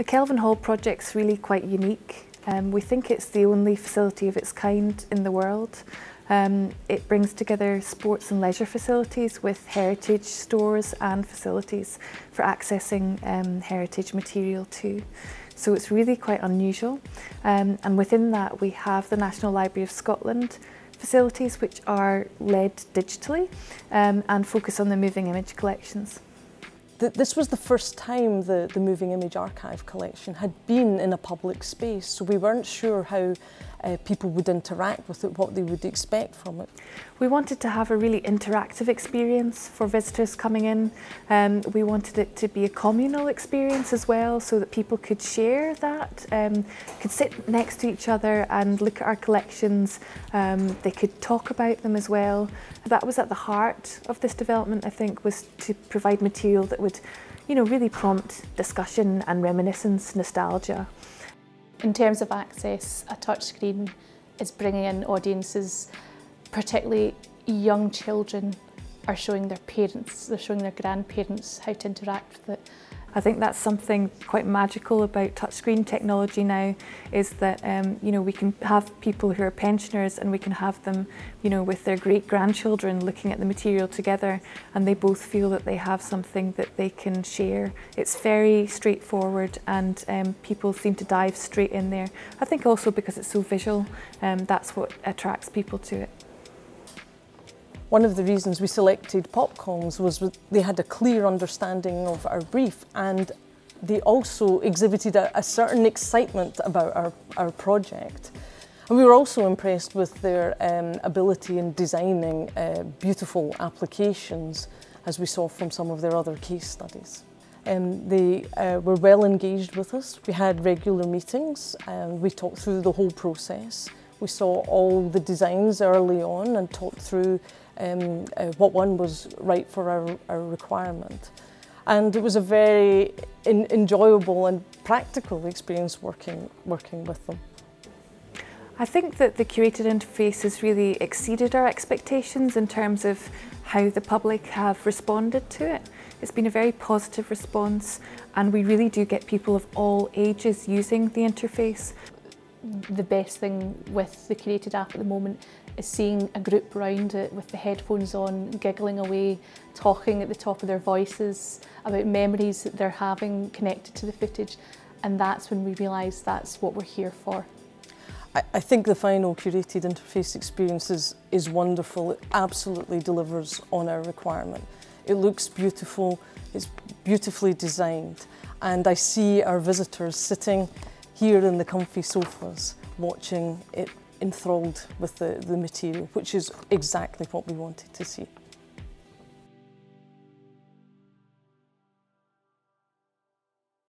The Kelvin Hall project's really quite unique. We think it's the only facility of its kind in the world. It brings together sports and leisure facilities with heritage stores and facilities for accessing heritage material too. So it's really quite unusual. And within that we have the National Library of Scotland facilities, which are led digitally and focus on the moving image collections. This was the first time the Moving Image Archive collection had been in a public space, so we weren't sure how people would interact with it, what they would expect from it. We wanted to have a really interactive experience for visitors coming in. We wanted it to be a communal experience as well, so that people could share that, could sit next to each other and look at our collections. They could talk about them as well. That was at the heart of this development, I think, was to provide material that would really prompt discussion and reminiscence, nostalgia. In terms of access, a touchscreen is bringing in audiences, particularly young children are showing their parents, they're showing their grandparents how to interact with it. I think that's something quite magical about touchscreen technology now, is that we can have people who are pensioners and we can have them with their great-grandchildren looking at the material together, and they both feel that they have something that they can share. It's very straightforward, and people seem to dive straight in there. I think also because it's so visual, that's what attracts people to it. One of the reasons we selected POPcomms was they had a clear understanding of our brief, and they also exhibited a certain excitement about our project. And we were also impressed with their ability in designing beautiful applications, as we saw from some of their other case studies. They were well engaged with us. We had regular meetings and we talked through the whole process. We saw all the designs early on and talked through what one was right for our requirement. And it was a very enjoyable and practical experience working with them. I think that the curated interface has really exceeded our expectations in terms of how the public have responded to it. It's been a very positive response, and we really do get people of all ages using the interface. The best thing with the curated app at the moment is seeing a group round it with the headphones on, giggling away, talking at the top of their voices about memories that they're having connected to the footage, and that's when we realise that's what we're here for. I think the final curated interface experience is wonderful. It absolutely delivers on our requirement. It looks beautiful, it's beautifully designed, and I see our visitors sitting here in the comfy sofas, watching it enthralled with the material, which is exactly what we wanted to see.